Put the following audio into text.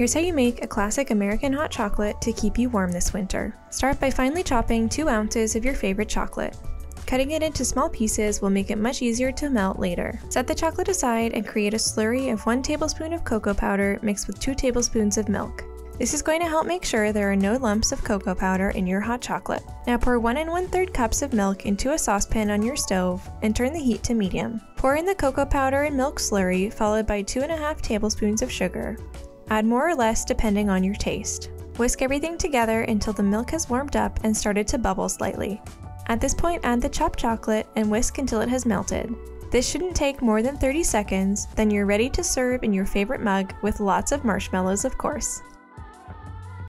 Here's how you make a classic American hot chocolate to keep you warm this winter. Start by finely chopping 2 ounces of your favorite chocolate. Cutting it into small pieces will make it much easier to melt later. Set the chocolate aside and create a slurry of 1 tablespoon of cocoa powder mixed with 2 tablespoons of milk. This is going to help make sure there are no lumps of cocoa powder in your hot chocolate. Now pour 1 1/3 cups of milk into a saucepan on your stove and turn the heat to medium. Pour in the cocoa powder and milk slurry followed by 2 1/2 tablespoons of sugar. Add more or less depending on your taste. Whisk everything together until the milk has warmed up and started to bubble slightly. At this point, add the chopped chocolate and whisk until it has melted. This shouldn't take more than 30 seconds, then you're ready to serve in your favorite mug with lots of marshmallows, of course.